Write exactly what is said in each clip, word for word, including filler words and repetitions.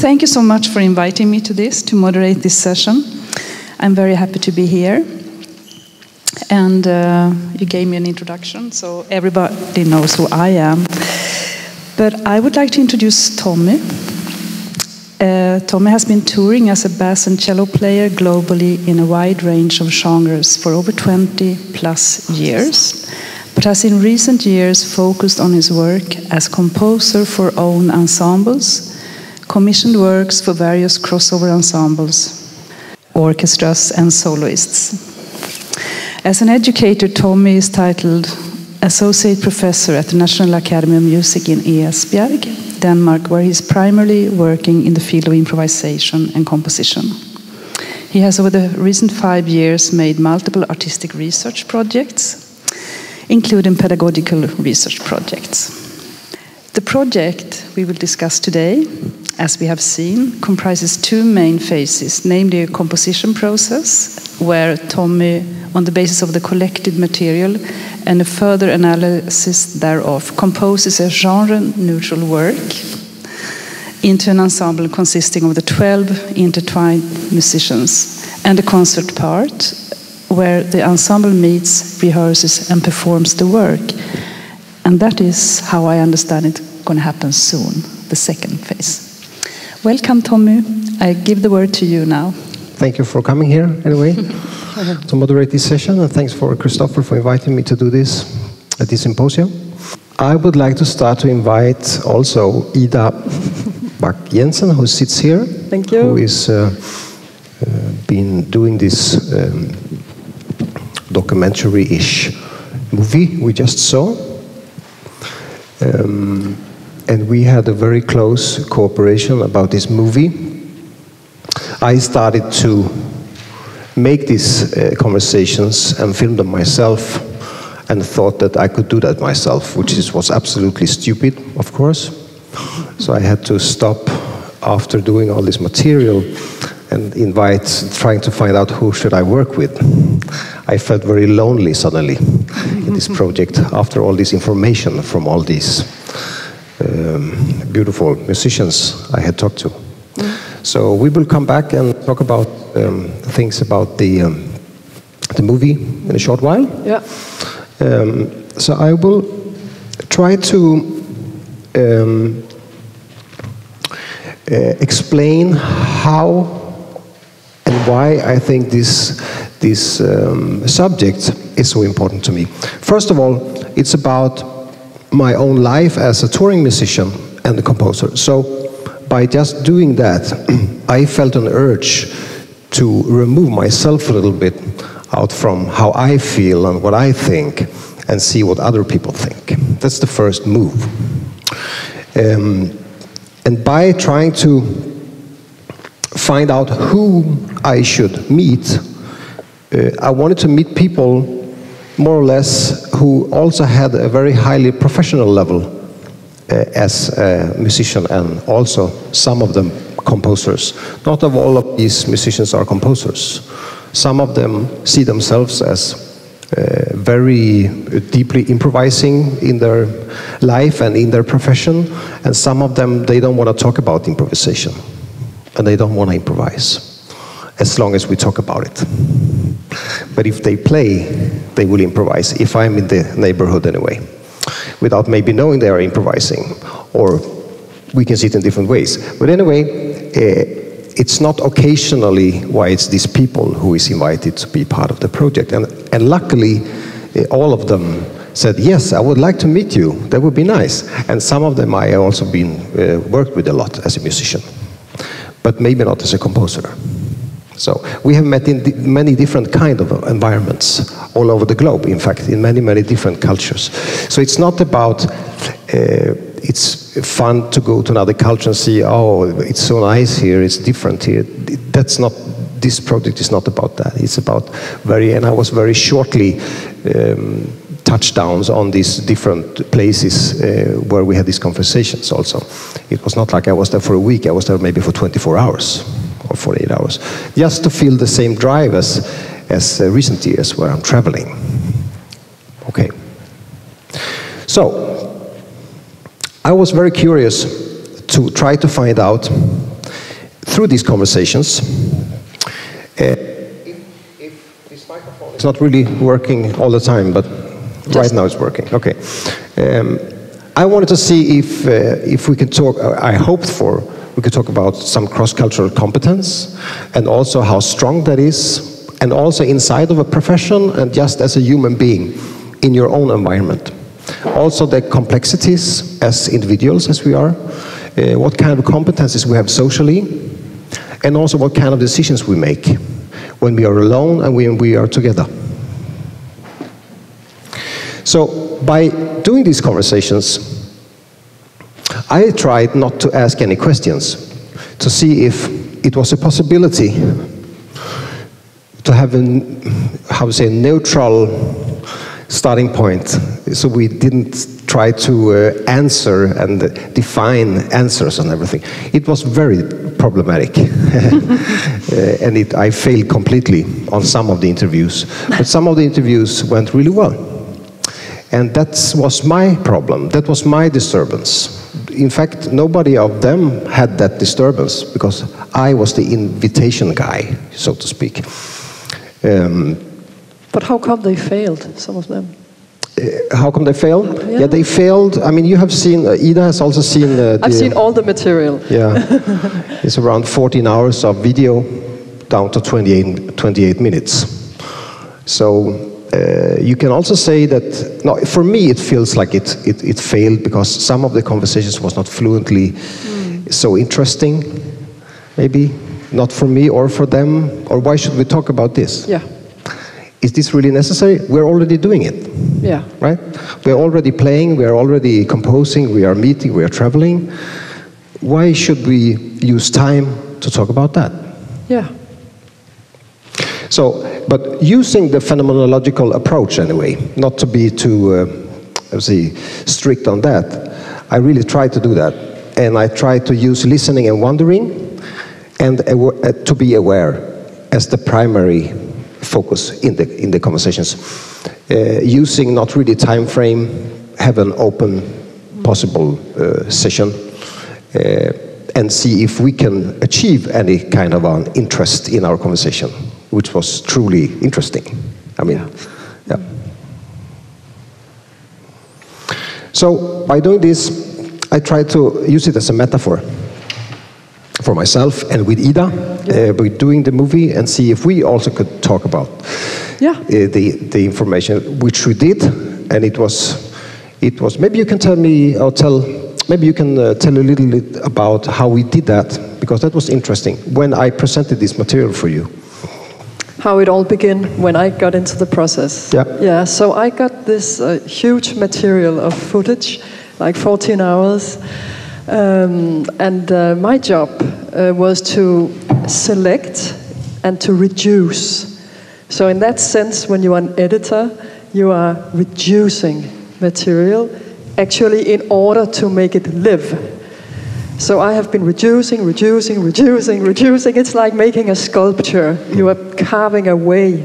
thank you so much for inviting me to this, to moderate this session. I'm very happy to be here. And uh, you gave me an introduction, so everybody knows who I am. But I would like to introduce Tommy. Uh, Tommy has been touring as a bass and cello player globally in a wide range of genres for over twenty plus years. But has in recent years focused on his work as composer for own ensembles, commissioned works for various crossover ensembles, orchestras and soloists. As an educator, Tommy is titled Associate Professor at the National Academy of Music in Esbjerg, Denmark, where he is primarily working in the field of improvisation and composition. He has over the recent five years made multiple artistic research projects, including pedagogical research projects. The project we will discuss today, as we have seen, comprises two main phases, namely a composition process, where Tommy, on the basis of the collected material and a further analysis thereof, composes a genre-neutral work into an ensemble consisting of the twelve intertwined musicians, and a concert part, where the ensemble meets, rehearses, and performs the work. And that is how I understand it's going to happen soon, the second phase. Welcome, Tommy. I give the word to you now. Thank you for coming here, anyway, to moderate this session. And thanks for Christopher for inviting me to do this at this symposium. I would like to start to invite also Ida Bach Jensen, who sits here. Thank you. Who is uh, uh, been doing this Um, documentary-ish movie we just saw. Um, and we had a very close cooperation about this movie. I started to make these uh, conversations and film them myself, and thought that I could do that myself, which is, was absolutely stupid, of course. So I had to stop after doing all this material and invite, trying to find out who should I work with. I felt very lonely suddenly in this project after all this information from all these um, beautiful musicians I had talked to. Mm. So we will come back and talk about um, things about the, um, the movie in a short while. Yeah. Um, so I will try to um, uh, explain how and why I think this, this um, subject is so important to me. First of all, it's about my own life as a touring musician and a composer. So by just doing that, I felt an urge to remove myself a little bit out from how I feel and what I think, and see what other people think. That's the first move. Um, and by trying to find out who I should meet, uh, I wanted to meet people more or less who also had a very highly professional level uh, as a musician, and also some of them composers. Not of all of these musicians are composers. Some of them see themselves as uh, very deeply improvising in their life and in their profession, and some of them, they don't want to talk about improvisation. And they don't want to improvise, as long as we talk about it. But if they play, they will improvise, if I'm in the neighborhood anyway, without maybe knowing they are improvising, or we can see it in different ways. But anyway, uh, it's not occasionally why it's these people who is invited to be part of the project. And, and luckily, uh, all of them said, yes, I would like to meet you, that would be nice. And some of them I have also been uh, worked with a lot as a musician, but maybe not as a composer. So we have met in many different kind of environments all over the globe, in fact, in many, many different cultures. So it's not about, uh, it's fun to go to another culture and see, oh, it's so nice here, it's different here. That's not, this project is not about that. It's about very, and I was very shortly um, touchdowns on these different places uh, where we had these conversations also. It was not like I was there for a week, I was there maybe for twenty-four hours or forty-eight hours, just to feel the same drive as, as uh, recent years where I'm traveling. Okay. So, I was very curious to try to find out through these conversations. Uh, if, if this microphone is not really working all the time, but Just right now it's working. Okay. Um, I wanted to see if uh, if we could talk. Uh, I hoped for we could talk about some cross-cultural competence, and also how strong that is, and also inside of a profession and just as a human being in your own environment. Also the complexities as individuals as we are, uh, what kind of competencies we have socially, and also what kind of decisions we make when we are alone and when we are together. So by doing these conversations, I tried not to ask any questions, to see if it was a possibility to have a, how to say, neutral starting point, so we didn't try to uh, answer and define answers and everything. It was very problematic, uh, and it, I failed completely on some of the interviews, but some of the interviews went really well. And that was my problem, that was my disturbance. In fact, nobody of them had that disturbance, because I was the invitation guy, so to speak. Um, But how come they failed, some of them? Uh, how come they failed? Yeah. yeah, they failed. I mean, you have seen, uh, Ida has also seen... Uh, the, I've seen all the material. Yeah. It's around fourteen hours of video, down to twenty-eight minutes. So, uh, you can also say that, no, for me it feels like it, it, it failed, because some of the conversations was not fluently mm. so interesting, maybe. Not for me or for them, or why should we talk about this? Yeah. Is this really necessary? We're already doing it, yeah. Right? We're already playing, we're already composing, we are meeting, we are traveling. Why should we use time to talk about that? Yeah. So, but using the phenomenological approach anyway, not to be too, uh, let's see, strict on that, I really try to do that. And I try to use listening and wondering, and uh, to be aware as the primary focus in the in the conversations, uh, using not really time frame, have an open possible uh, session, uh, and see if we can achieve any kind of an interest in our conversation, which was truly interesting. I mean, yeah. yeah. So by doing this, I try to use it as a metaphor for myself and with Ida, uh, we're doing the movie, and see if we also could talk about yeah. uh, the the information, which we did, and it was it was maybe you can tell me or tell maybe you can uh, tell a little bit about how we did that, because that was interesting when I presented this material for you. How it all began when I got into the process. Yeah. Yeah. So I got this uh, huge material of footage, like fourteen hours. Um, and uh, my job uh, was to select and to reduce. So in that sense, when you are an editor, you are reducing material, actually in order to make it live. So I have been reducing, reducing, reducing, reducing. It's like making a sculpture. You are carving away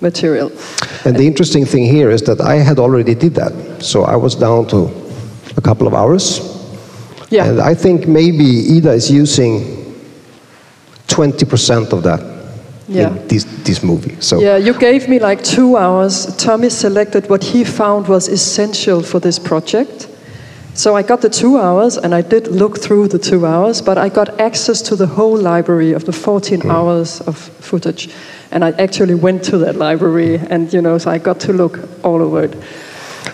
material. And, and the interesting thing here is that I had already did that. So I was down to a couple of hours. Yeah. And I think maybe Ida is using twenty percent of that yeah. in this, this movie. So yeah, you gave me like two hours. Tommy selected what he found was essential for this project. So I got the two hours, and I did look through the two hours, but I got access to the whole library of the fourteen mm. hours of footage. And I actually went to that library, and you know, so I got to look all over it.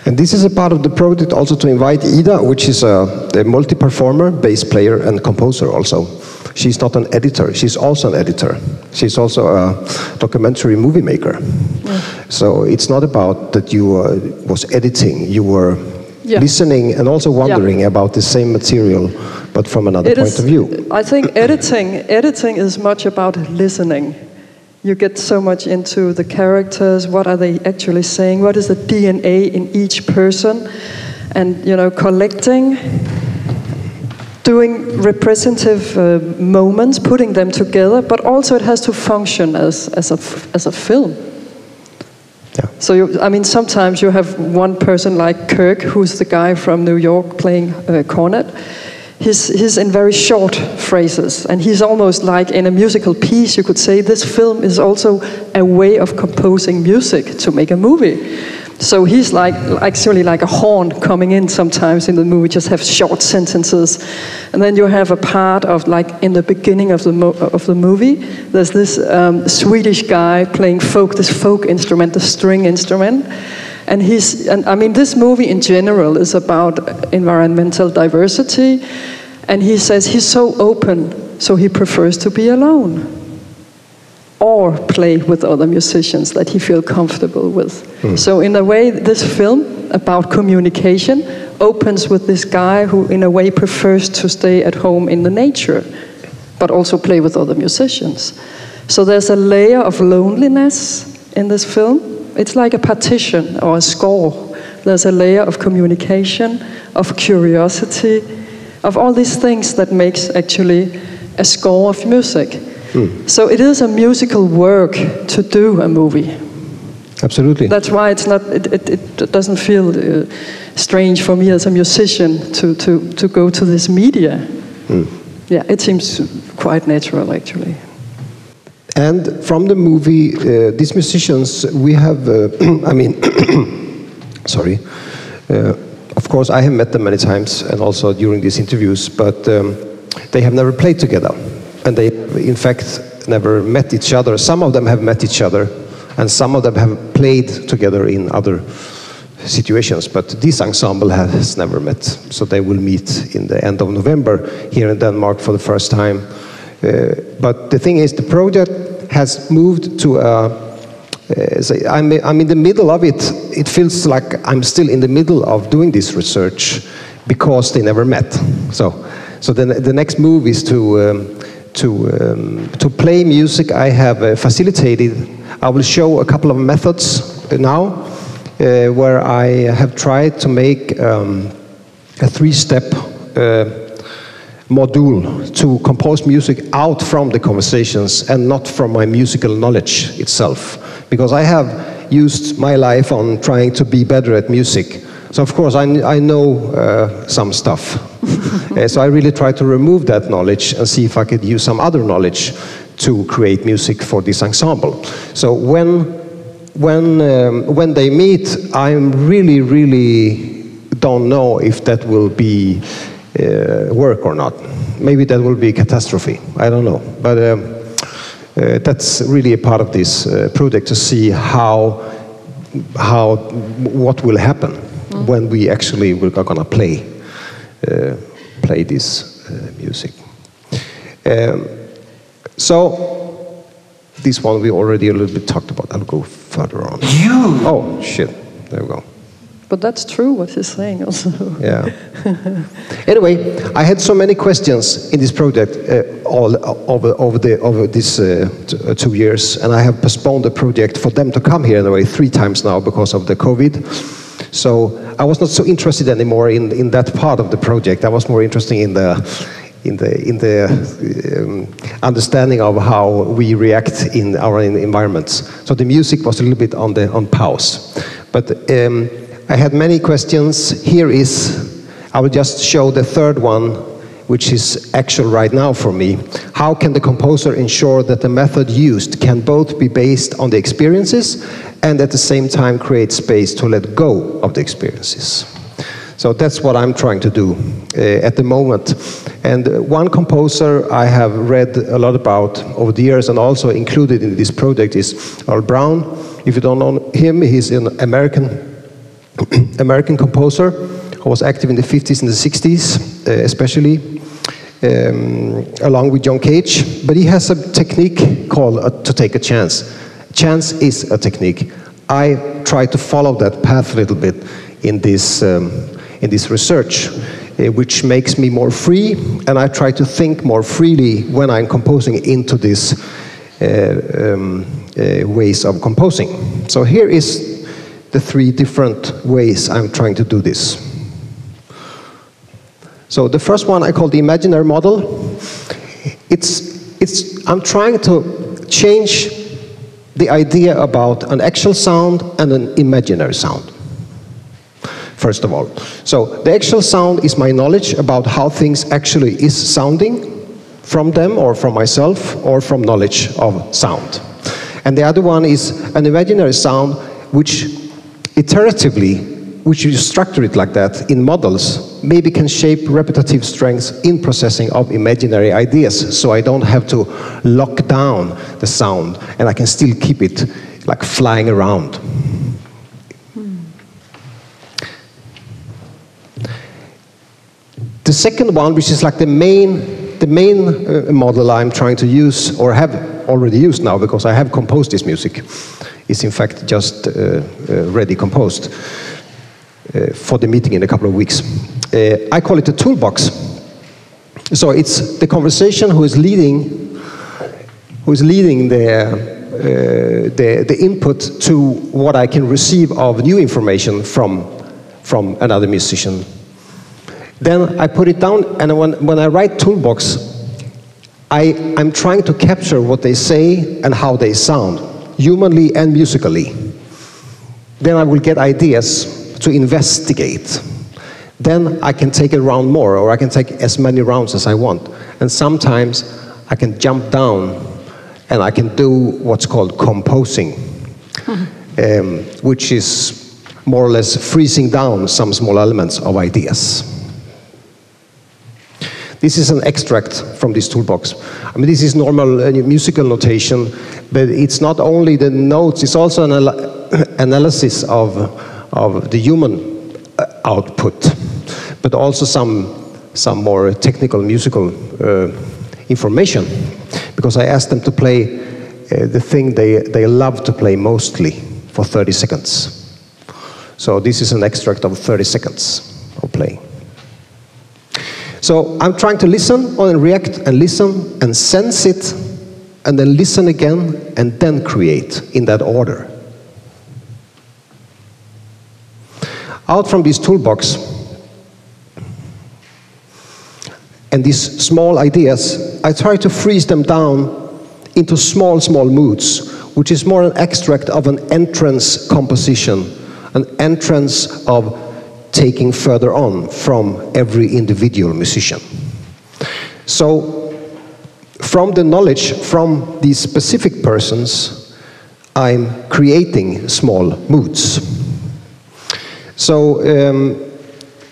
And this is a part of the project also to invite Ida, which is a, a multi-performer, bass player and composer also. She's not an editor, she's also an editor. She's also a documentary movie maker. Yeah. So it's not about that you uh, was editing, you were yeah. listening and also wondering yeah. about the same material, but from another it point is, of view. I think editing, editing is much about listening. You get so much into the characters, what are they actually saying, what is the D N A in each person, and you know, collecting, doing representative uh, moments, putting them together, but also it has to function as, as, a, as a film. Yeah. So, you, I mean, sometimes you have one person like Kirk, who's the guy from New York playing uh, cornet. his, his in very short phrases. And he's almost like in a musical piece, you could say, this film is also a way of composing music to make a movie. So he's like, actually like a horn coming in sometimes in the movie, just have short sentences. And then you have a part of like in the beginning of the, mo of the movie, there's this um, Swedish guy playing folk, this folk instrument, the string instrument. And he's, and I mean, this movie in general is about environmental diversity. And he says he's so open, so he prefers to be alone. Or play with other musicians that he feels comfortable with. Mm. So in a way, this film about communication opens with this guy who in a way prefers to stay at home in the nature, but also play with other musicians. So there's a layer of loneliness in this film. It's like a partition or a score. There's a layer of communication, of curiosity, of all these things that makes actually a score of music. Mm. So it is a musical work to do a movie. Absolutely. That's why it's not. It, it, it doesn't feel uh, strange for me as a musician to to to go to this media. Mm. Yeah, it seems quite natural actually. And from the movie, uh, these musicians, we have. Uh, I mean, sorry. Uh, of course, I have met them many times, and also during these interviews. But um, they have never played together. And they, in fact, never met each other. Some of them have met each other, and some of them have played together in other situations. But this ensemble has never met. So they will meet in the end of November here in Denmark for the first time. Uh, but the thing is, the project has moved to a... Uh, so I'm, I'm in the middle of it. It feels like I'm still in the middle of doing this research because they never met. So, so then the next move is to... Um, To, um, to play music I have uh, facilitated. I will show a couple of methods now uh, where I have tried to make um, a three-step uh, module to compose music out from the conversations and not from my musical knowledge itself. Because I have used my life on trying to be better at music. So of course I, I know uh, some stuff. uh, so I really try to remove that knowledge and see if I could use some other knowledge to create music for this ensemble. So when, when, um, when they meet, I really, really don't know if that will be uh, work or not. Maybe that will be a catastrophe. I don't know. But um, uh, that's really a part of this uh, project to see how, how, what will happen. When we actually were going to play, uh, play this uh, music. Um, so, this one we already a little bit talked about. I'll go further on. You! Oh, shit. There we go. But that's true what he's saying also. Yeah. Anyway, I had so many questions in this project uh, all over, over, the, over these uh, two years. And I have postponed the project for them to come here in a way three times now because of the COVID. So I was not so interested anymore in in that part of the project. I was more interested in the in the in the um, understanding of how we react in our environments. So the music was a little bit on the on pause. But um, I had many questions. Here is I will just show the third one, which is actual right now for me. How can the composer ensure that the method used can both be based on the experiences and at the same time create space to let go of the experiences? So that's what I'm trying to do uh, at the moment. And one composer I have read a lot about over the years and also included in this project is Earl Brown. If you don't know him, he's an American American composer who was active in the fifties and the sixties, uh, especially. Um, along with John Cage, but he has a technique called uh, to take a chance. Chance is a technique. I try to follow that path a little bit in this, um, in this research, uh, which makes me more free, and I try to think more freely when I'm composing into these uh, um, uh, ways of composing. So here is the three different ways I'm trying to do this. So the first one I call the imaginary model. It's, it's, I'm trying to change the idea about an actual sound and an imaginary sound. first of all. So the actual sound is my knowledge about how things actually is sounding from them or from myself or from knowledge of sound. And the other one is an imaginary sound which iteratively, which you structure it like that in models, maybe can shape repetitive strengths in processing of imaginary ideas, so I don't have to lock down the sound and I can still keep it like flying around. Hmm. The second one, which is like the main, the main uh, model I'm trying to use, or have already used now because I have composed this music, is in fact just uh, uh, ready composed. Uh, for the meeting in a couple of weeks. Uh, I call it a toolbox. So it's the conversation who is leading, who is leading the, uh, the, the input to what I can receive of new information from, from another musician. Then I put it down, and when, when I write toolbox, I, I'm trying to capture what they say and how they sound, humanly and musically. Then I will get ideas to investigate. Then I can take a round more, or I can take as many rounds as I want. And sometimes I can jump down and I can do what's called composing, um, which is more or less freezing down some small elements of ideas. This is an extract from this toolbox. I mean, this is normal uh, musical notation, but it's not only the notes, it's also an al- analysis of of the human output, but also some some more technical musical uh, information, because I asked them to play uh, the thing they, they love to play mostly for thirty seconds. So this is an extract of thirty seconds of playing. So I'm trying to listen and react and listen and sense it, and then listen again and then create in that order. Out from this toolbox and these small ideas, I try to freeze them down into small, small moods, which is more an extract of an entrance composition, an entrance of taking further on from every individual musician. So, from the knowledge from these specific persons, I'm creating small moods. So um,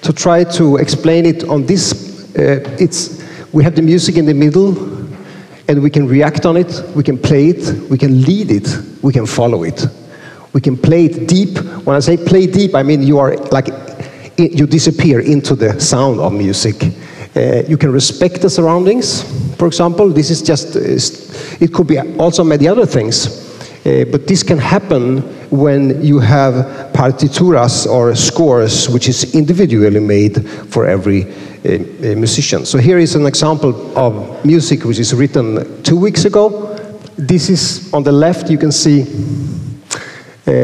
to try to explain it on this, uh, it's, we have the music in the middle, and we can react on it, we can play it, we can lead it, we can follow it. We can play it deep. When I say play deep, I mean you are like, it, you disappear into the sound of music. Uh, you can respect the surroundings, for example. This is just, uh, it could be also many other things. Uh, but this can happen when you have partituras or scores which is individually made for every uh, musician. So here is an example of music which is written two weeks ago. This is, on the left, you can see uh,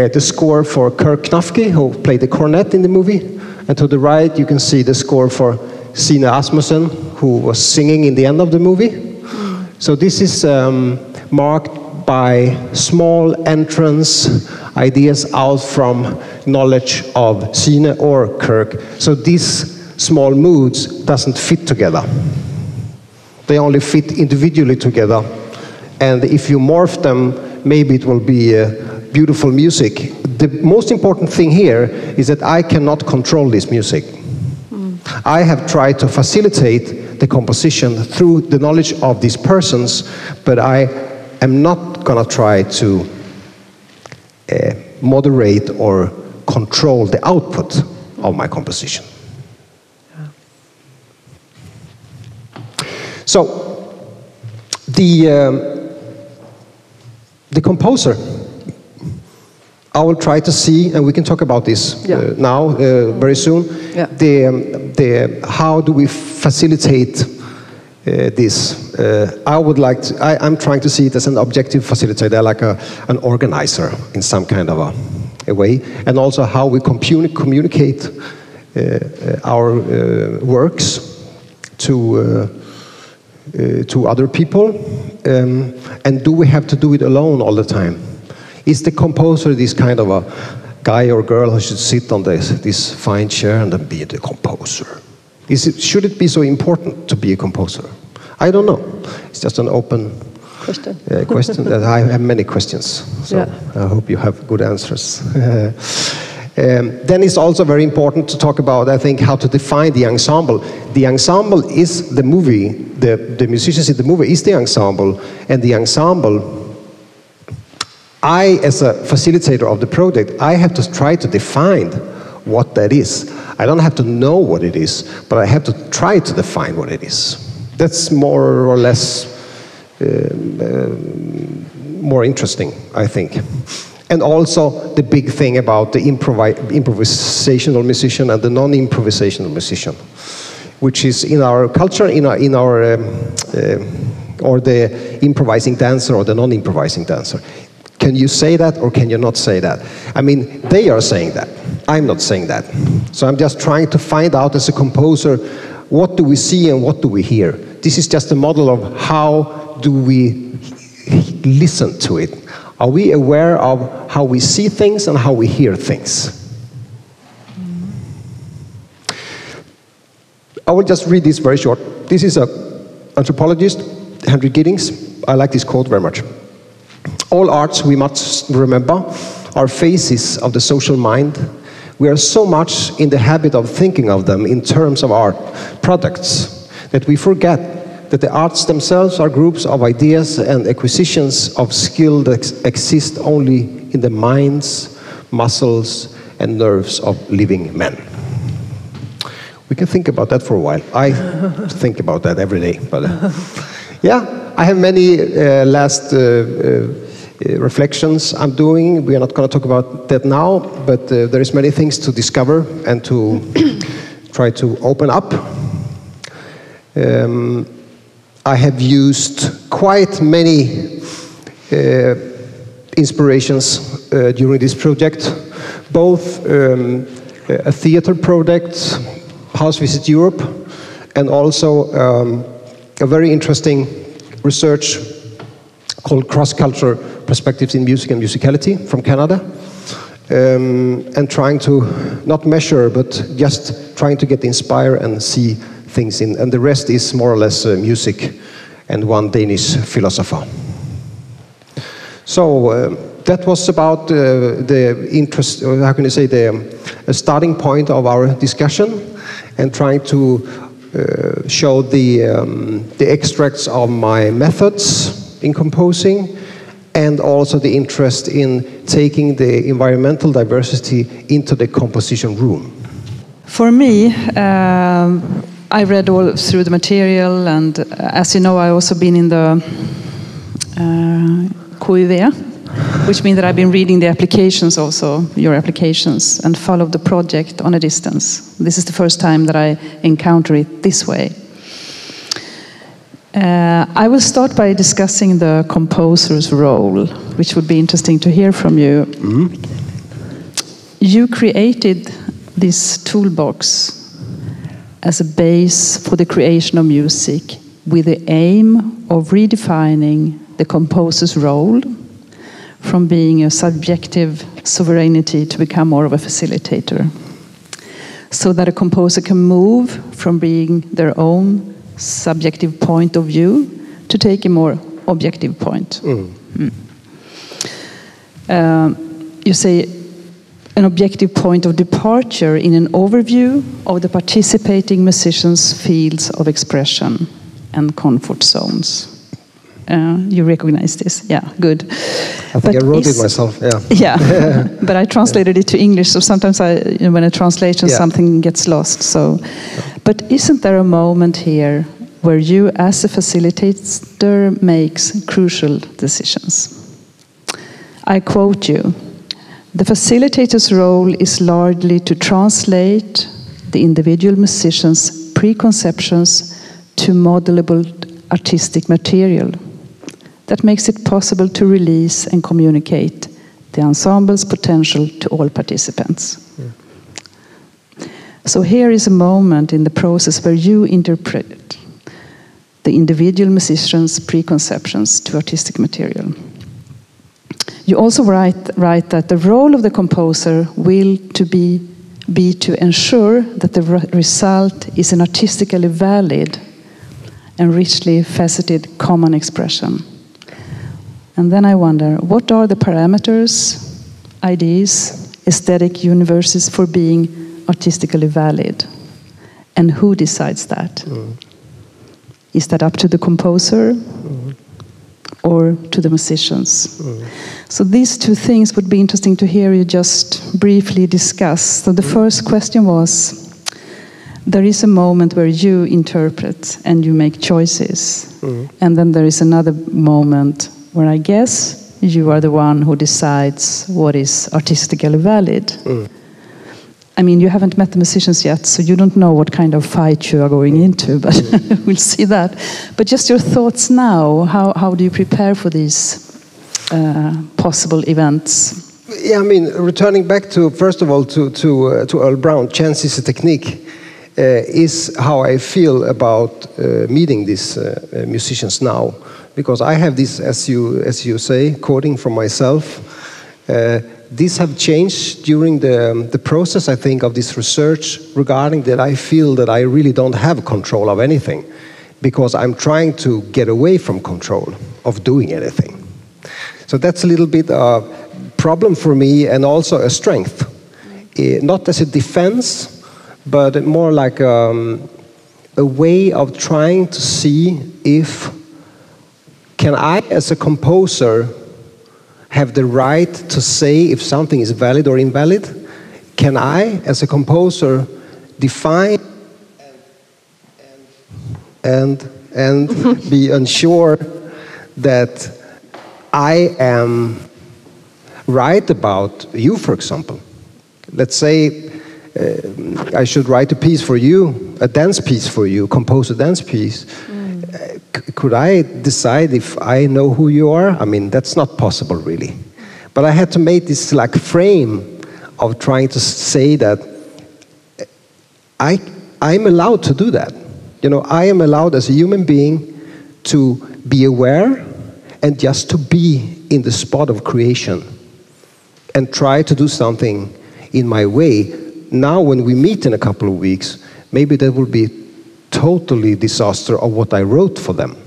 the score for Kirk Knafke, who played the cornet in the movie. And to the right, you can see the score for Sine Asmussen, who was singing in the end of the movie. So this is um, marked by small entrance ideas out from knowledge of Sine or Kirk. So these small moods doesn't fit together. They only fit individually together. And if you morph them, maybe it will be uh, beautiful music. The most important thing here is that I cannot control this music. Mm. I have tried to facilitate the composition through the knowledge of these persons, but I I'm not going to try to uh, moderate or control the output of my composition. Yeah. So, the, um, the composer, I will try to see, and we can talk about this yeah. uh, now, uh, very soon, yeah. the, um, the, how do we facilitate Uh, this. Uh, I would like to, I, I'm trying to see it as an objective facilitator, like a, an organizer in some kind of a, a way, and also how we communi communicate uh, our uh, works to, uh, uh, to other people, um, and do we have to do it alone all the time? Is the composer this kind of a, guy or girl who should sit on this, this fine chair and then be the composer. Is it, should it be so important to be a composer? I don't know. It's just an open question. Uh, question that I have many questions, so yeah. I hope you have good answers. Um, then it's also very important to talk about, I think, how to define the ensemble. The ensemble is the movie, the, the musicians in the movie is the ensemble, and the ensemble, I, as a facilitator of the project, I have to try to define what that is. I don't have to know what it is, but I have to try to define what it is. That's more or less uh, uh, more interesting, I think. And also the big thing about the improvi improvisational musician and the non-improvisational musician, which is in our culture, in our, in our um, uh, or the improvising dancer or the non-improvising dancer. Can you say that or can you not say that? I mean, they are saying that. I'm not saying that. So I'm just trying to find out as a composer, what do we see and what do we hear? This is just a model of how do we listen to it. Are we aware of how we see things and how we hear things? I will just read this very short. This is an anthropologist, Henry Giddings. I like this quote very much. All arts, we must remember, are phases of the social mind. We are so much in the habit of thinking of them in terms of art products that we forget that the arts themselves are groups of ideas and acquisitions of skill that ex exist only in the minds, muscles, and nerves of living men. We can think about that for a while. I think about that every day. But uh, yeah, I have many uh, last uh, uh, reflections I'm doing. We are not going to talk about that now, but uh, there is many things to discover and to try to open up. Um, I have used quite many uh, inspirations uh, during this project, both um, a theater project, House Visit Europe, and also um, a very interesting research called Cross-Cultural Perspectives in Music and Musicality from Canada, um, and trying to not measure, but just trying to get inspired and see things in, and the rest is more or less uh, music and one Danish philosopher. So uh, that was about uh, the interest, or how can I say, the um, starting point of our discussion, and trying to uh, show the, um, the extracts of my methods in composing, and also the interest in taking the environmental diversity into the composition room. For me, um I read all through the material, and uh, as you know, I've also been in the uh, Q U V, which means that I've been reading the applications also, your applications, and followed the project on a distance. This is the first time that I encounter it this way. Uh, I will start by discussing the composer's role, which would be interesting to hear from you. Mm-hmm. You created this toolbox as a base for the creation of music with the aim of redefining the composer's role from being a subjective sovereignty to become more of a facilitator, so that a composer can move from being their own subjective point of view to take a more objective point. Mm. Mm. Uh, you say an objective point of departure in an overview of the participating musicians' fields of expression and comfort zones. Uh, you recognize this? Yeah, good. I think but I wrote it myself, yeah. Yeah, but I translated yeah. it to English, so sometimes I, you know, when I translate yeah. something gets lost. So, yeah. But isn't there a moment here where you, as a facilitator, makes crucial decisions? I quote you. The facilitator's role is largely to translate the individual musician's preconceptions to modelable artistic material. That makes it possible to release and communicate the ensemble's potential to all participants. Yeah. So here is a moment in the process where you interpret the individual musician's preconceptions to artistic material. You also write, write that the role of the composer will to be, be to ensure that the re result is an artistically valid and richly faceted common expression. And then I wonder, what are the parameters, ideas, aesthetic universes for being artistically valid? And who decides that? Mm. Is that up to the composer? Mm. Or to the musicians. Mm. So these two things would be interesting to hear you just briefly discuss. So the first question was, there is a moment where you interpret and you make choices. Mm. And then there is another moment where I guess you are the one who decides what is artistically valid. Mm. I mean, you haven't met the musicians yet, so you don't know what kind of fight you are going into, but we'll see that. But just your thoughts now, how, how do you prepare for these uh, possible events? Yeah, I mean, returning back to, first of all, to, to, uh, to Earl Brown, chance is a technique, uh, is how I feel about uh, meeting these uh, musicians now. Because I have this, as you, as you say, quoting from myself, uh, these have changed during the, um, the process, I think, of this research regarding that I feel that I really don't have control of anything because I'm trying to get away from control of doing anything. So that's a little bit of a problem for me and also a strength. Uh, not as a defense, but more like um, a way of trying to see if, can I as a composer have the right to say if something is valid or invalid? Can I, as a composer, define and, and, and be unsure that I am right about you, for example? Let's say uh, I should write a piece for you, a dance piece for you, compose a dance piece. Uh, could I decide if I know who you are? I mean, that's not possible, really. But I had to make this like frame of trying to say that I, I'm allowed to do that. You know, I am allowed as a human being to be aware and just to be in the spot of creation and try to do something in my way. Now, when we meet in a couple of weeks, maybe that will be totally disaster of what I wrote for them.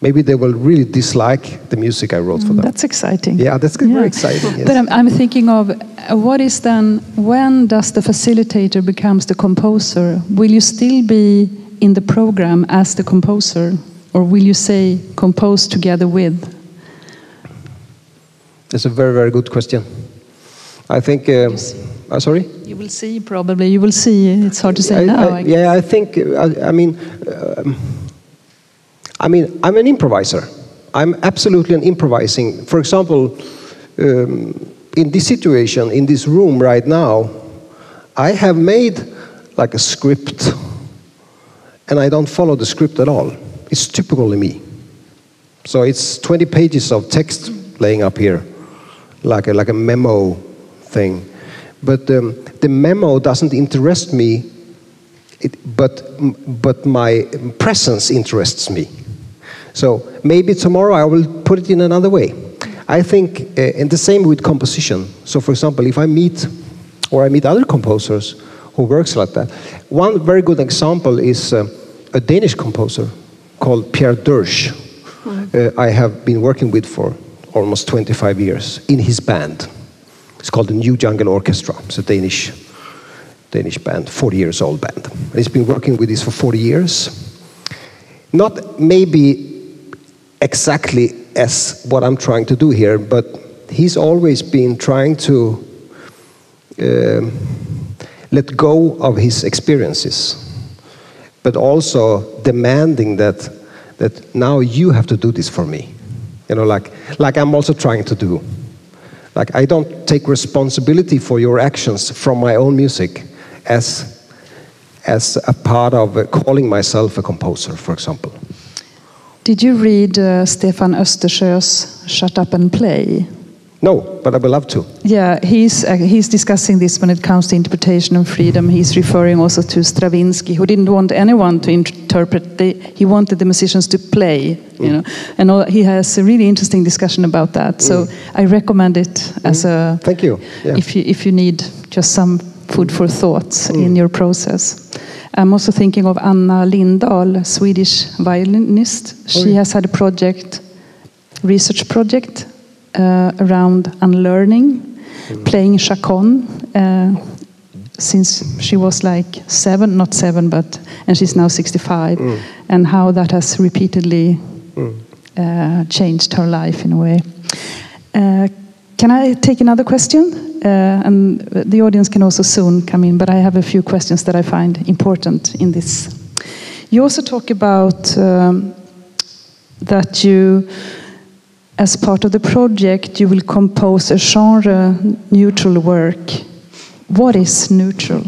Maybe they will really dislike the music I wrote mm, for them. That's exciting. Yeah, that's yeah. very exciting. Yes. But I'm, I'm thinking of, uh, what is then, when does the facilitator becomes the composer? Will you still be in the program as the composer? Or will you say, compose together with? That's a very, very good question. I think, uh, uh, sorry? You will see, probably. You will see. It's hard to say I, now. I, I yeah, I think. I, I mean, uh, I mean, I'm an improviser. I'm absolutely an improvising. For example, um, in this situation, in this room right now, I have made like a script, and I don't follow the script at all. It's typically me. So it's twenty pages of text laying up here, like a, like a memo thing. But um, the memo doesn't interest me, it, but, but my presence interests me. So maybe tomorrow I will put it in another way. I think, uh, and the same with composition. So for example, if I meet, or I meet other composers who works like that. One very good example is uh, a Danish composer called Pierre Dursch. Mm. Uh, I have been working with for almost twenty-five years in his band. It's called the New Jungle Orchestra. It's a Danish, Danish band, forty years old band. And he's been working with this for forty years. Not maybe exactly as what I'm trying to do here, but he's always been trying to uh, let go of his experiences, but also demanding that, that now you have to do this for me. You know, like, like I'm also trying to do. Like, I don't take responsibility for your actions from my own music as, as a part of uh, calling myself a composer, for example. Did you read uh, Stefan Östersjö's Shut Up and Play? No, but I would love to. Yeah, he's, uh, he's discussing this when it comes to interpretation and freedom. He's referring also to Stravinsky, who didn't want anyone to interpret. The, he wanted the musicians to play, mm. you know. And all, he has a really interesting discussion about that. So mm. I recommend it mm. as a... Thank you. Yeah. If you. If you need just some food for thoughts mm. in your process. I'm also thinking of Anna Lindahl, Swedish violinist. She oh, yeah. has had a project, research project, Uh, around unlearning, mm. playing chaconne uh, since she was like seven, not seven, but and she's now sixty-five, mm. and how that has repeatedly mm. uh, changed her life in a way. Uh, can I take another question? Uh, and the audience can also soon come in, but I have a few questions that I find important in this. You also talk about um, that you... As part of the project, you will compose a genre-neutral work. What is neutral?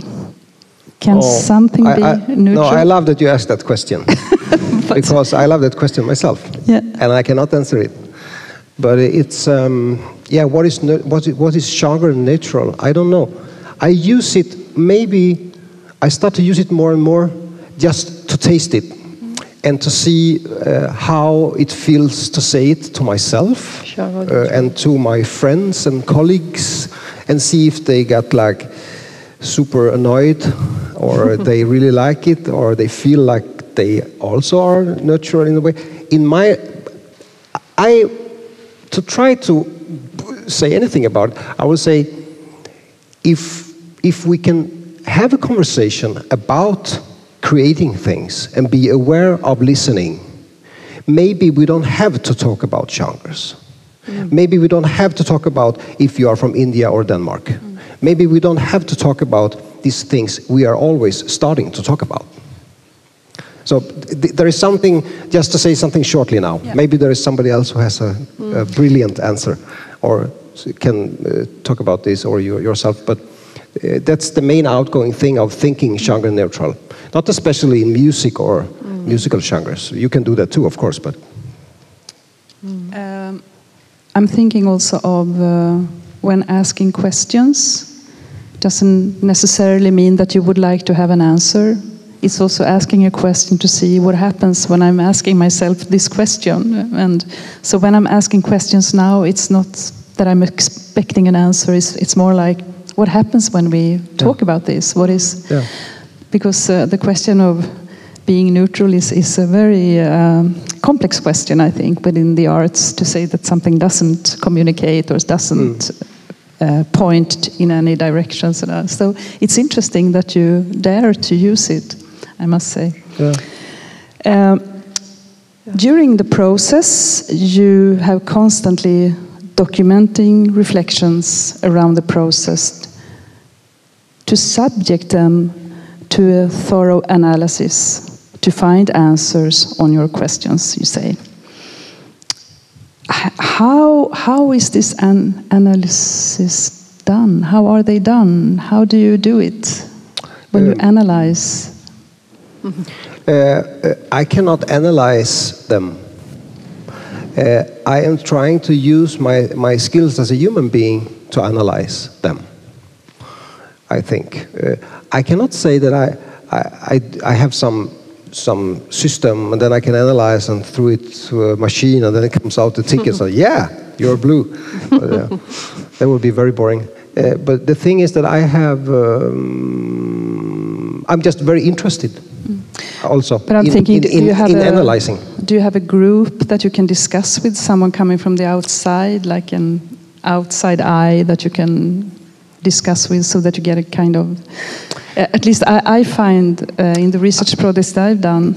Can oh, something I, be I, neutral? No, I love that you asked that question. Because I love that question myself. Yeah. And I cannot answer it. But it's, um, yeah, what is, what, what is genre-neutral? I don't know. I use it, maybe, I start to use it more and more just to taste it. And to see uh, how it feels to say it to myself sure, uh, and to my friends and colleagues, and see if they got like super annoyed, or they really like it, or they feel like they also are neutral in a way. In my, I to try to say anything about it, I would say if if we can have a conversation about creating things and be aware of listening, maybe we don't have to talk about genres. Mm. Maybe we don't have to talk about if you are from India or Denmark. Mm. Maybe we don't have to talk about these things we are always starting to talk about. So th there is something, just to say something shortly now, yeah. maybe there is somebody else who has a, mm. a brilliant answer or can uh, talk about this, or you, yourself, but Uh, that's the main outgoing thing of thinking genre neutral. Not especially in music or mm. musical genres. You can do that too, of course, but... Mm. Um, I'm thinking also of uh, when asking questions, doesn't necessarily mean that you would like to have an answer. It's also asking a question to see what happens when I'm asking myself this question. And so when I'm asking questions now, it's not that I'm expecting an answer, it's, it's more like, what happens when we talk yeah. about this? What is yeah. because uh, the question of being neutral is is a very um, complex question, I think, within the arts, to say that something doesn't communicate or doesn't mm. uh, point in any direction. So it's interesting that you dare to use it, I must say. Yeah. Um, yeah. During the process, you have constantly documenting reflections around the process to subject them to a thorough analysis to find answers on your questions, you say. How, how is this an analysis done? How are they done? How do you do it when um, you analyze? uh, I cannot analyze them. Uh, I am trying to use my, my skills as a human being to analyze them, I think. Uh, I cannot say that I, I, I, I have some, some system and then I can analyze and throw it to a machine and then it comes out the tickets. So, yeah, you're blue. But, uh, that would be very boring. Uh, but the thing is that I have... Um, I'm just very interested. Also, but I'm in, thinking, in, in, do you have in a, analyzing. Do you have a group that you can discuss with someone coming from the outside, like an outside eye that you can discuss with, so that you get a kind of... Uh, at least I, I find uh, in the research projects that I've done,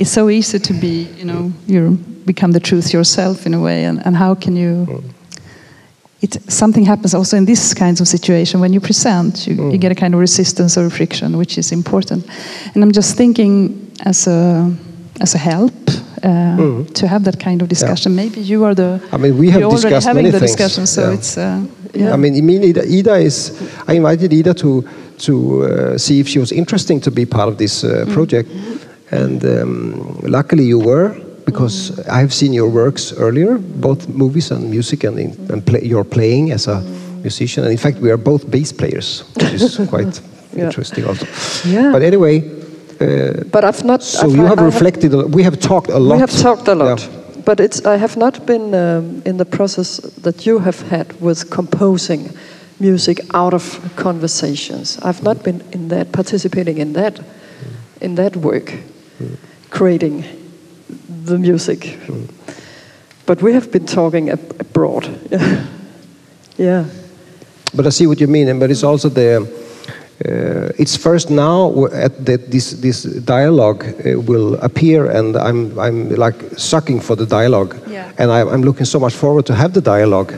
it's so easy to be, you know, you become the truth yourself in a way, and, and how can you... It, something happens also in this kinds of situation when you present, you, mm. you get a kind of resistance or friction, which is important. And I'm just thinking as a as a help uh, mm. to have that kind of discussion. Yeah. Maybe you are the. I mean, we have you're discussed already having many the things. Discussion, so yeah. it's. Uh, yeah. I mean, I mean, Ida, Ida is. I invited Ida to to uh, see if she was interesting to be part of this uh, project, mm. and um, luckily you were. because mm. I've seen your works earlier, both movies and music, and, in, and play, you're playing as a musician. And in fact, we are both bass players, which is quite yeah. interesting also. Yeah. But anyway... Uh, but I've not... So I've, you have I reflected... Have, we have talked a lot. We have talked a lot. Yeah. But it's, I have not been um, in the process that you have had with composing music out of conversations. I've not been in that, participating in that, in that work, creating the music. But we have been talking ab abroad. Yeah. But I see what you mean, and but it's also the, uh, it's first now at that this this dialogue uh, will appear, and I'm I'm like sucking for the dialogue, yeah. and I, I'm looking so much forward to have the dialogue.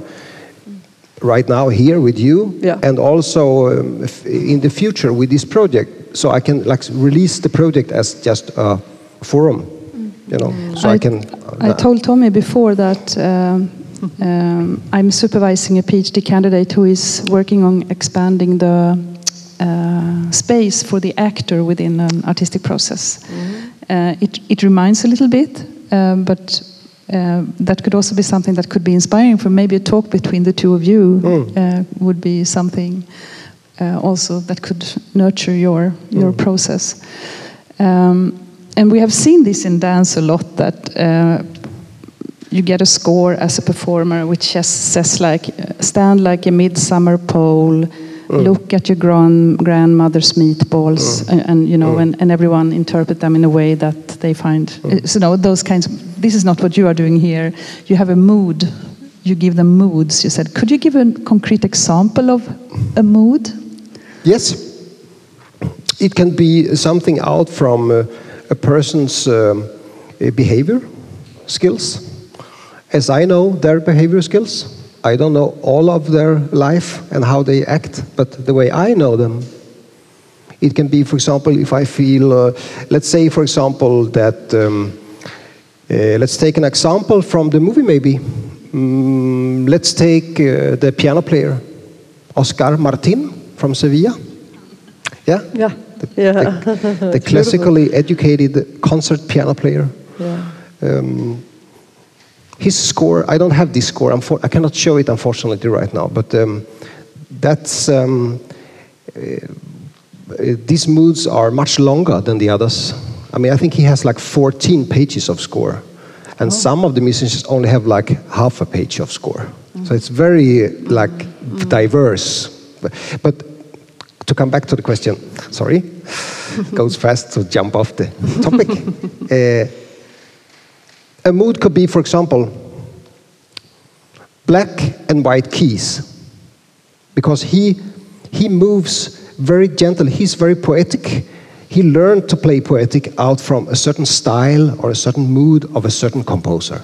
Right now here with you, yeah. and also um, in the future with this project, so I can like release the project as just a forum, you know. So I, I can. Uh, I told Tommy before that um, um, I'm supervising a PhD candidate who is working on expanding the uh, space for the actor within an artistic process. Mm-hmm. uh, it it reminds a little bit, uh, but. Uh, that could also be something that could be inspiring for maybe a talk between the two of you mm. uh, would be something uh, also that could nurture your your mm. process. Um, and we have seen this in dance a lot, that uh, you get a score as a performer which just says like, stand like a midsummer pole, mm. look at your gran grandmother's meatballs, mm. and, and you know, mm. and, and everyone interpret them in a way that they find. Mm. So no, those kinds of, this is not what you are doing here. You have a mood. You give them moods. You said, could you give a concrete example of a mood? Yes. It can be something out from uh, a person's um, behavior skills. As I know their behavior skills. I don't know all of their life and how they act, but the way I know them. It can be, for example, if I feel, uh, let's say, for example, that, um, uh, let's take an example from the movie maybe. Mm, let's take uh, the piano player, Oscar Martin from Sevilla. Yeah? Yeah. The, yeah. the, the classically educated concert piano player. Yeah. Um, His score, I don't have this score, I'm for, I cannot show it unfortunately right now, but um, that's, um, uh, these moods are much longer than the others. I mean, I think he has like fourteen pages of score, and oh. some of the musicians only have like half a page of score. Mm. So it's very like mm. diverse. But, but to come back to the question, sorry, goes fast to jump off the topic. uh, A mood could be, for example, black and white keys, because he, he moves very gentle, he's very poetic. He learned to play poetic out from a certain style or a certain mood of a certain composer.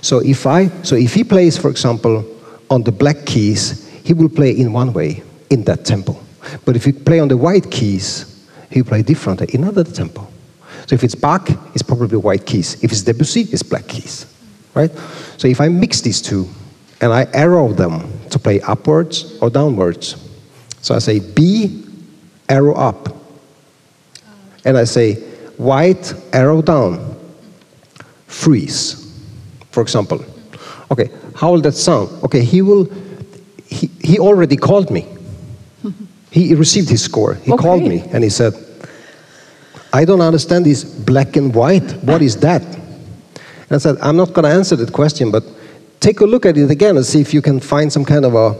So if, I, so if he plays, for example, on the black keys, he will play in one way, in that tempo. But if you play on the white keys, he'll play differently, in another tempo. So if it's Bach, it's probably white keys. If it's Debussy, it's black keys, right? So if I mix these two, and I arrow them to play upwards or downwards. So I say B, arrow up. And I say white, arrow down. Freeze, for example. Okay, how will that sound? Okay, he will, he, he already called me. He received his score. He okay. called me and he said, I don't understand this black and white. What is that? And I said, I'm not going to answer that question, but take a look at it again and see if you can find some kind of a,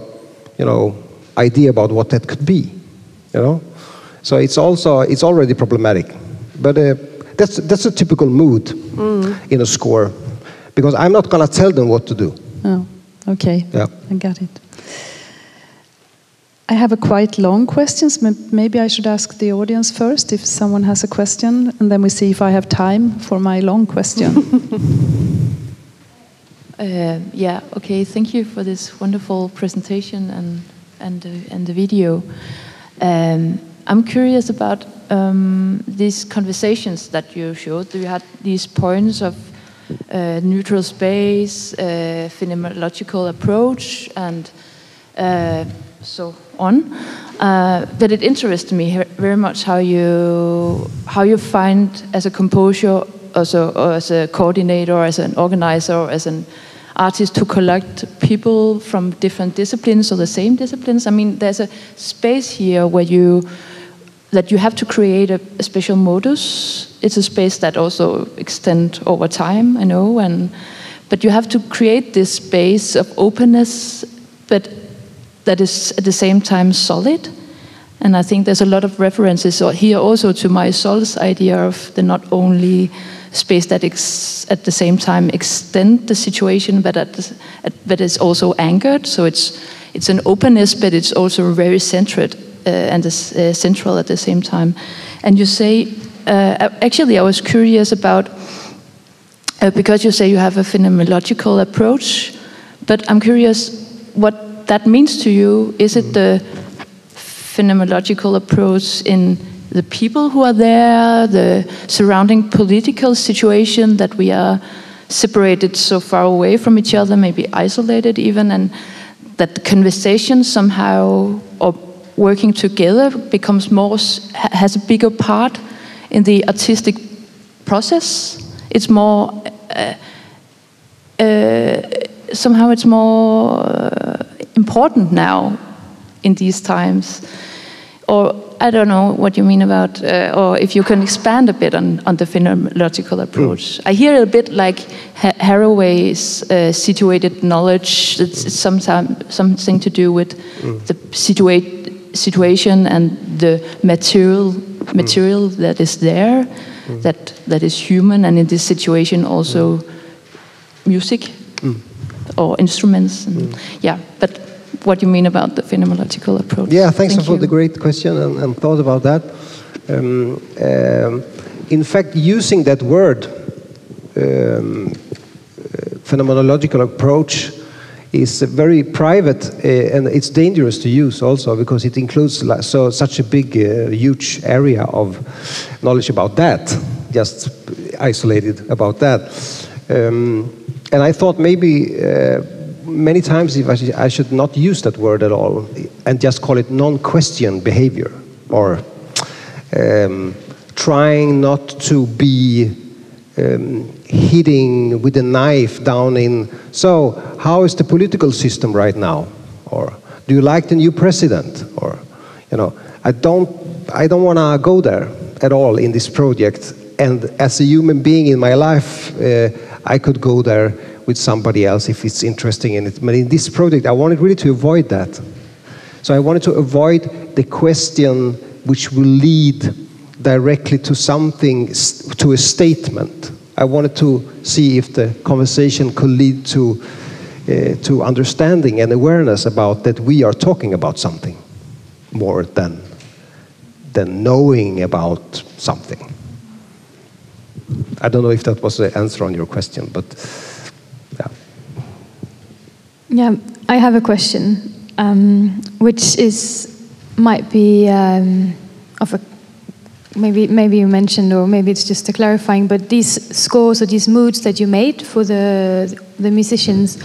you know, idea about what that could be. You know, so it's also it's already problematic. But uh, that's that's a typical mood mm. in a score, because I'm not going to tell them what to do. Oh, okay. Yeah, I got it. I have a quite long questions. Maybe I should ask the audience first if someone has a question, and then we see if I have time for my long question. uh, yeah. Okay. Thank you for this wonderful presentation and and uh, and the video. Um, I'm curious about um, these conversations that you showed. You had these points of uh, neutral space, uh, phenomenological approach, and. Uh, so on, uh, that it interests me very much how you how you find as a composer as a, or as a coordinator, or as an organizer, or as an artist to collect people from different disciplines or the same disciplines. I mean, there's a space here where you, that you have to create a, a special modus. It's a space that also extends over time, I know, and but you have to create this space of openness, but that is at the same time solid. And I think there's a lot of references here also to my soul's idea of the not only space that ex at the same time extend the situation, but at the, at, but it's also anchored. So it's it's an openness, but it's also very centered uh, and is, uh, central at the same time. And you say, uh, actually, I was curious about uh, because you say you have a phenomenological approach, but I'm curious what that means to you. Is it the phenomenological approach in the people who are there, the surrounding political situation that we are separated so far away from each other, maybe isolated even, and that the conversation somehow or working together becomes more, has a bigger part in the artistic process. It's more, uh, uh, somehow it's more uh, important now in these times. Or I don't know what you mean about, uh, or if you can expand a bit on, on the phenomenological approach. Mm. I hear a bit like ha Haraway's uh, situated knowledge. It's, it's sometimes something to do with mm. the situate, situation and the material material mm. that is there, mm. that that is human, and in this situation also mm. music mm. or instruments. And, mm. Yeah, but. What do you mean about the phenomenological approach? Yeah, thanks Thank for you. the great question and, and thought about that. Um, um, in fact, using that word, um, uh, phenomenological approach, is very private uh, and it's dangerous to use also because it includes so such a big, uh, huge area of knowledge about that, just isolated about that. Um, and I thought maybe. Uh, Many times if I, sh I should not use that word at all and just call it non-question behavior or um, trying not to be um, hitting with a knife down in, so how is the political system right now? Or do you like the new president? Or, you know, I don't, I don't want to go there at all in this project. And as a human being in my life, uh, I could go there with somebody else if it's interesting in it. But in this project, I wanted really to avoid that. So I wanted to avoid the question which will lead directly to something, to a statement. I wanted to see if the conversation could lead to, uh, to understanding and awareness about that we are talking about something more than, than knowing about something. I don't know if that was the answer on your question, but... Yeah, I have a question, um, which is might be um, of a maybe maybe you mentioned, or maybe it's just a clarifying. But these scores or these moods that you made for the the musicians,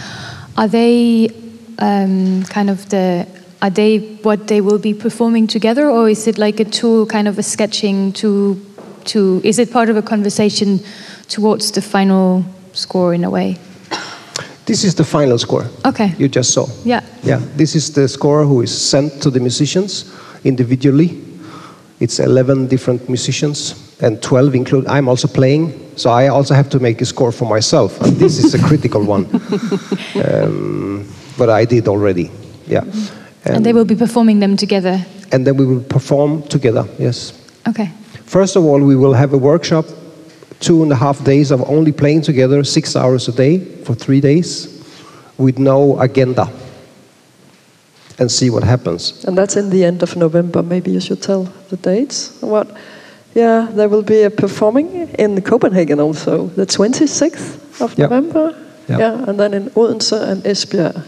are they um, kind of the are they what they will be performing together, or is it like a tool, kind of a sketching to to? Is it part of a conversation towards the final score in a way? This is the final score. Okay. You just saw. Yeah. Yeah. This is the score who is sent to the musicians individually. It's eleven different musicians and twelve include. I'm also playing, so I also have to make a score for myself. And this is a critical one, um, but I did already. Yeah. And, and they will be performing them together. And then we will perform together. Yes. Okay. First of all, we will have a workshop. Two and a half days of only playing together, six hours a day for three days, with no agenda, and see what happens. And that's in the end of November. Maybe you should tell the dates. What? Yeah, there will be a performing in Copenhagen also, the twenty-sixth of yep. November. Yep. Yeah, and then in Odense and Esbjerg.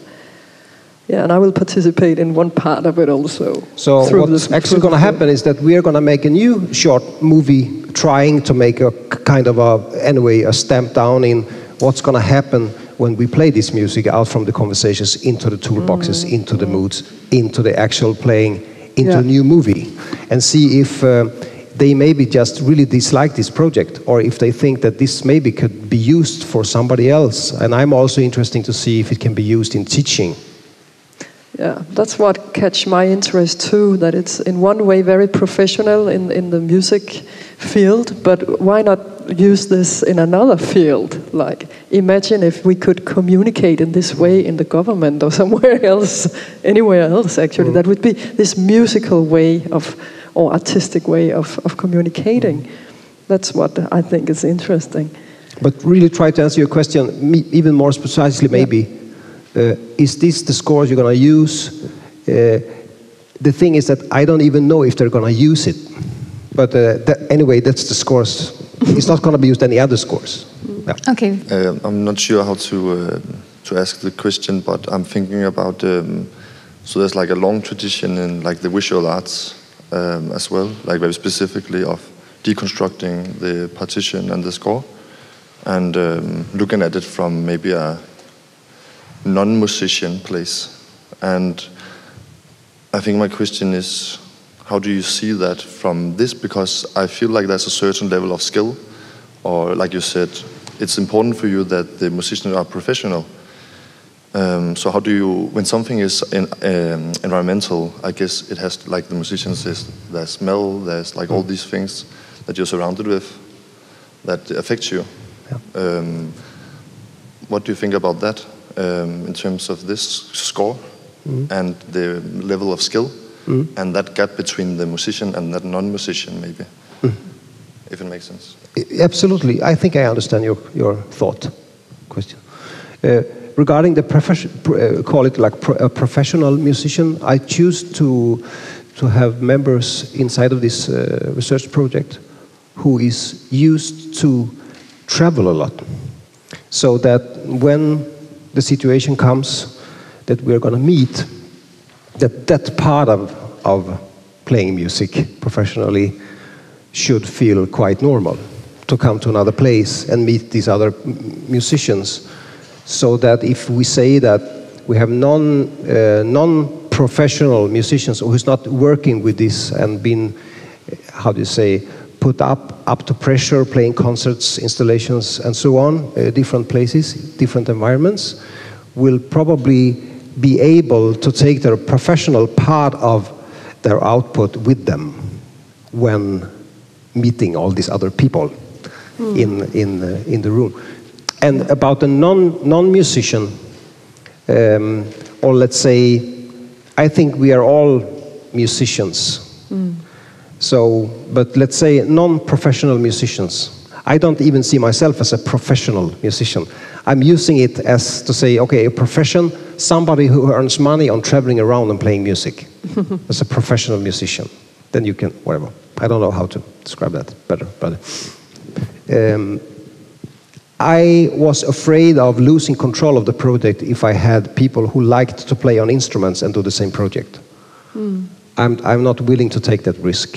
Yeah, and I will participate in one part of it also. So what's this, actually going to happen is that we are going to make a new short movie, trying to make a kind of a, anyway, a stamp down in what's going to happen when we play this music out from the conversations into the toolboxes, mm. into the moods, into the actual playing, into yeah. a new movie, and see if uh, they maybe just really dislike this project, or if they think that this maybe could be used for somebody else. And I'm also interested to see if it can be used in teaching. Yeah, that's what catch my interest too, that it's in one way very professional in, in the music field, but why not use this in another field? Like, imagine if we could communicate in this way in the government or somewhere else, anywhere else actually. Mm-hmm. That would be this musical way of, or artistic way of, of communicating. Mm-hmm. That's what I think is interesting. But really try to answer your question even more precisely maybe. Yeah. Uh, is this the scores you're going to use? Uh, the thing is that I don't even know if they're going to use it. But uh, that, anyway, that's the scores. It's not going to be used any other scores. No. Okay. Uh, I'm not sure how to uh, to ask the question, but I'm thinking about. Um, so there's like a long tradition in like the visual arts um, as well, like very specifically of deconstructing the partition and the score, and um, looking at it from maybe a non-musician place. And I think my question is, how do you see that from this? Because I feel like there's a certain level of skill, or like you said, it's important for you that the musicians are professional. Um, so how do you, when something is in, um, environmental, I guess it has, like the musicians, there's smell, there's like all these things that you're surrounded with that affect you. Yeah. Um, what do you think about that? Um, in terms of this score mm. and the level of skill mm. and that gap between the musician and that non-musician maybe, mm. if it makes sense. Absolutely. I think I understand your, your thought, question. Uh, regarding the, uh, call it like pro a professional musician, I choose to, to have members inside of this uh, research project who is used to travel a lot, so that when the situation comes that we're going to meet, that that part of, of playing music professionally should feel quite normal, to come to another place and meet these other musicians, so that if we say that we have non, uh, non-professional musicians who's not working with this and been, how do you say, put up, up to pressure, playing concerts, installations, and so on, uh, different places, different environments, will probably be able to take their professional part of their output with them when meeting all these other people mm. in, in, the, in the room. And about the non, non-musician, um, or let's say, I think we are all musicians. Mm. So, but let's say non-professional musicians. I don't even see myself as a professional musician. I'm using it as to say, okay, a profession, somebody who earns money on traveling around and playing music as a professional musician. Then you can, whatever. I don't know how to describe that better. But, um, I was afraid of losing control of the project if I had people who liked to play on instruments and do the same project. Mm. I'm, I'm not willing to take that risk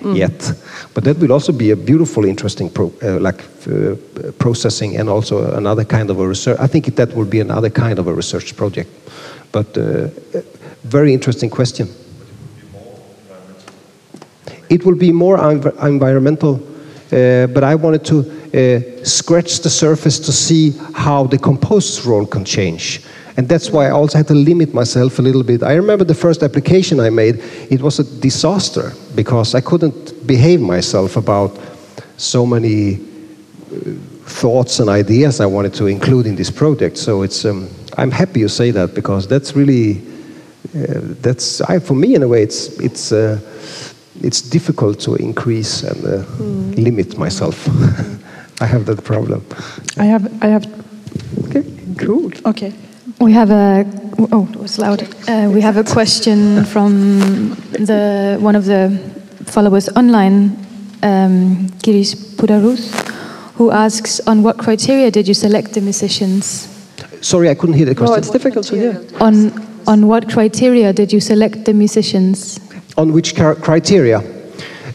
mm. yet, but that will also be a beautiful, interesting pro, uh, like uh, processing, and also another kind of a research. I think that will be another kind of a research project, but uh, very interesting question. It will be more env environmental, uh, but I wanted to uh, scratch the surface to see how the composer's role can change. And that's why I also had to limit myself a little bit. I remember the first application I made, it was a disaster because I couldn't behave myself about so many thoughts and ideas I wanted to include in this project. So it's, um, I'm happy you say that, because that's really, uh, that's, I, for me in a way, it's, it's, uh, it's difficult to increase and uh, mm. limit myself. I have that problem. I have, I have, okay, cool. Okay. We have a oh, it was loud. Uh, we have a question from the one of the followers online, um, Giris Pudarus, who asks, on what criteria did you select the musicians? Sorry, I couldn't hear the question. No, it's difficult to hear. On on what criteria did you select the musicians? On which criteria?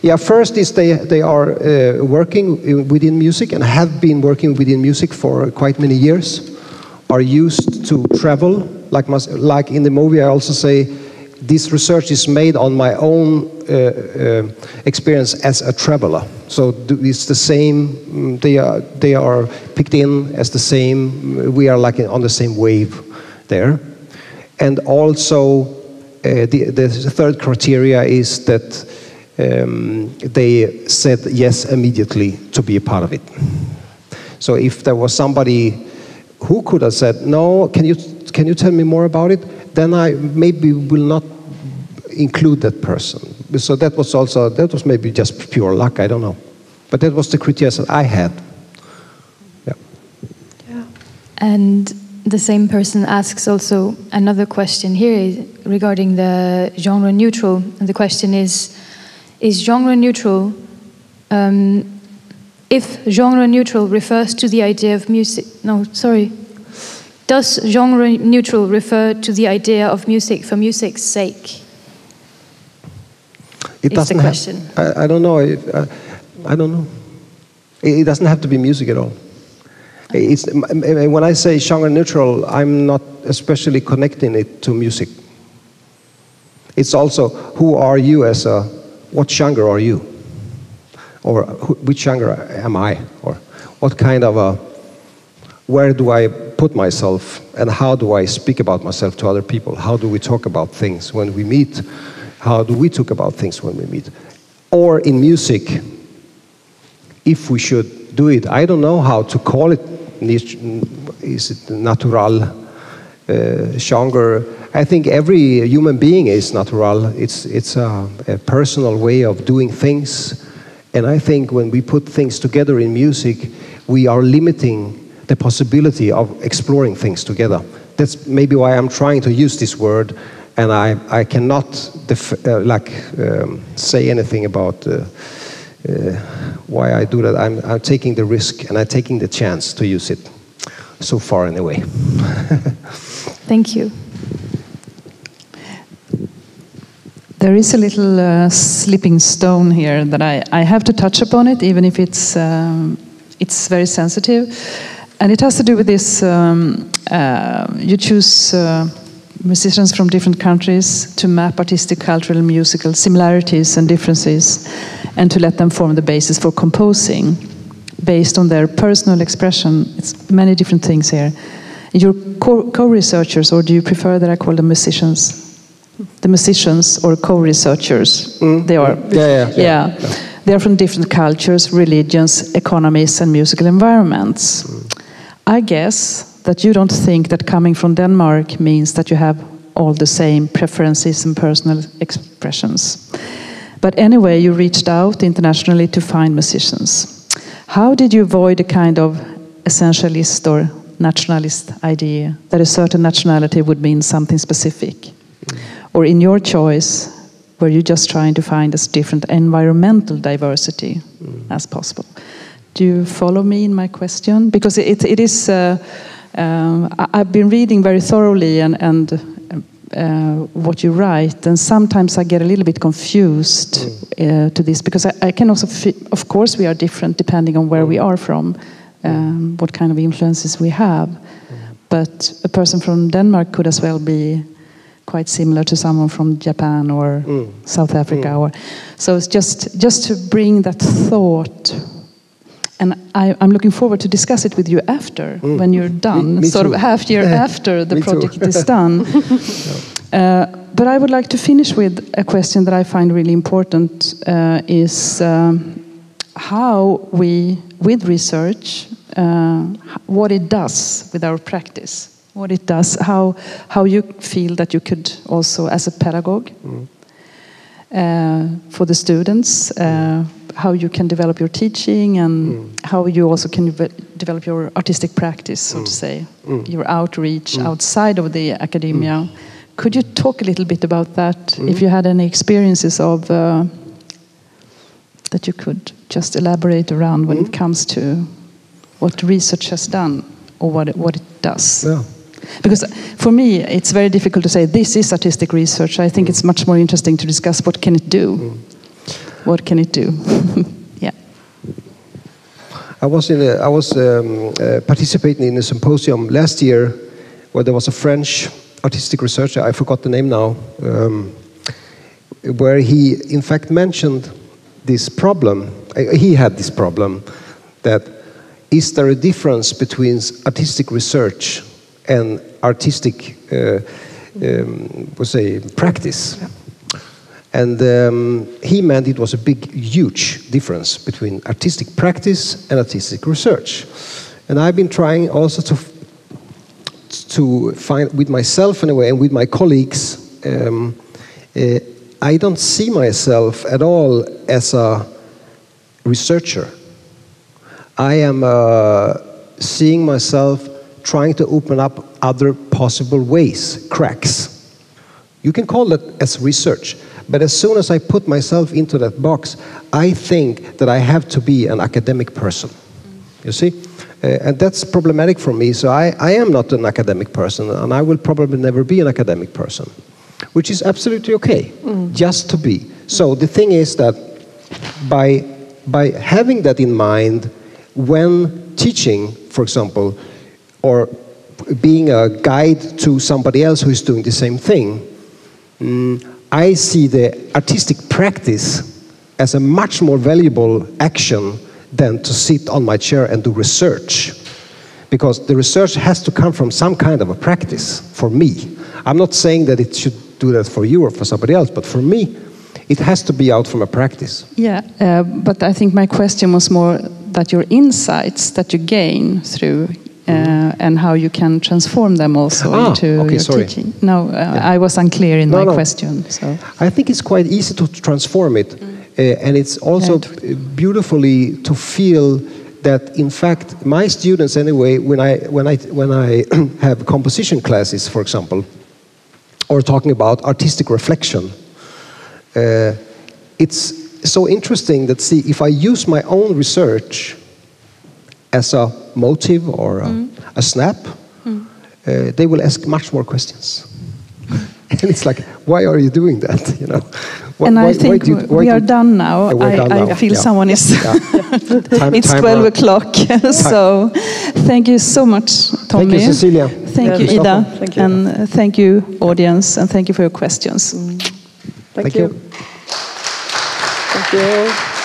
Yeah, first is they they are uh, working within music and have been working within music for quite many years. Are used to travel, like, like in the movie I also say, this research is made on my own uh, uh, experience as a traveler. So it's the same, they are, they are picked in as the same, we are like on the same wave there. And also uh, the, the third criteria is that um, they said yes immediately to be a part of it. So if there was somebody who could have said, no, can you, can you tell me more about it? Then I maybe will not include that person. So that was also, that was maybe just pure luck, I don't know. But that was the criteria that I had. Yeah. Yeah. And the same person asks also another question here regarding the genre neutral. And the question is, is genre neutral, um, if genre neutral refers to the idea of music, no, sorry. Does genre neutral refer to the idea of music for music's sake? It doesn't have, I, I don't know. I, I, I don't know. It, it doesn't have to be music at all. It's, when I say genre neutral, I'm not especially connecting it to music. It's also who are you as a, what genre are you? Or who, which genre am I? Or what kind of a, where do I put myself and how do I speak about myself to other people? How do we talk about things when we meet? How do we talk about things when we meet? Or in music, if we should do it, I don't know how to call it. Is it natural uh, genre? I think every human being is natural. It's, it's a, a personal way of doing things. And I think when we put things together in music, we are limiting the possibility of exploring things together. That's maybe why I'm trying to use this word. And I, I cannot def uh, like um, say anything about uh, uh, why I do that. I'm, I'm taking the risk and I'm taking the chance to use it so far in a way. Thank you. There is a little uh, slipping stone here that I, I have to touch upon it, even if it's, um, it's very sensitive. And it has to do with this, um, uh, you choose uh, musicians from different countries to map artistic, cultural, and musical similarities and differences, and to let them form the basis for composing based on their personal expression. It's many different things here. You're co-researchers, or do you prefer that I call them musicians? The musicians or co-researchers. Mm. They are. Yeah, yeah, yeah. yeah. They are from different cultures, religions, economies, and musical environments. Mm. I guess that you don't think that coming from Denmark means that you have all the same preferences and personal expressions. But anyway, you reached out internationally to find musicians. How did you avoid a kind of essentialist or nationalist idea that a certain nationality would mean something specific? Or in your choice, were you just trying to find as different environmental diversity as possible? Do you follow me in my question? Because it, it is... Uh, Um, I've been reading very thoroughly and, and uh, what you write, and sometimes I get a little bit confused uh, to this, because I, I can also, feel, of course we are different depending on where we are from, um, what kind of influences we have, but a person from Denmark could as well be quite similar to someone from Japan or mm. South Africa. Mm. Or, so it's just, just to bring that thought. And I, I'm looking forward to discuss it with you after, mm. when you're done, me, me sort too. of half year after the project is done. uh, but I would like to finish with a question that I find really important, uh, is um, how we, with research, uh, what it does with our practice, what it does, how, how you feel that you could also, as a pedagogue, mm. uh, for the students, uh, how you can develop your teaching and mm. how you also can develop your artistic practice, so mm. to say, mm. your outreach mm. outside of the academia. Mm. Could you talk a little bit about that, mm. if you had any experiences of uh, that you could just elaborate around when mm. it comes to what research has done or what it, what it does? Yeah. Because for me, it's very difficult to say this is artistic research. I think mm. it's much more interesting to discuss what can it do. Mm. What can it do? Yeah. I was in a, I was um, uh, participating in a symposium last year where there was a French artistic researcher. I forgot the name now. Um, where he in fact mentioned this problem. He had this problem that is there a difference between artistic research and artistic uh, um, we'll say, practice? Yeah. And um, he meant it was a big, huge difference between artistic practice and artistic research. And I've been trying also to, to find with myself in a way and with my colleagues, um, uh, I don't see myself at all as a researcher. I am uh, seeing myself trying to open up other possible ways, cracks. You can call it as research, but as soon as I put myself into that box, I think that I have to be an academic person, you see? Uh, and that's problematic for me, so I, I am not an academic person, and I will probably never be an academic person, which is absolutely okay, mm. just to be. So the thing is that by, by having that in mind, when teaching, for example, or being a guide to somebody else who is doing the same thing, mm, I see the artistic practice as a much more valuable action than to sit on my chair and do research. Because the research has to come from some kind of a practice, for me. I'm not saying that it should do that for you or for somebody else, but for me, it has to be out from a practice. Yeah, uh, but I think my question was more that your insights that you gain through Uh, and how you can transform them also ah, into okay, your sorry. teaching. No, uh, yeah. I was unclear in no, my no. question. So I think it's quite easy to transform it, mm. uh, and it's also and beautifully to feel that, in fact, my students anyway, when I when I when I have composition classes, for example, or talking about artistic reflection, uh, it's so interesting that see if I use my own research as a motive or a, mm. a snap, mm. uh, they will ask much more questions. And it's like, why are you doing that? You know, why, and I why, think why you, we are do, done now. I, done I now. feel yeah. someone is. Yeah. time, it's time twelve o'clock, so thank you so much, Tommy. Thank you, Cecilia. Thank yes. you, Ida, thank you. and uh, thank you, audience, and thank you for your questions. Mm. Thank, thank you. you. Thank you.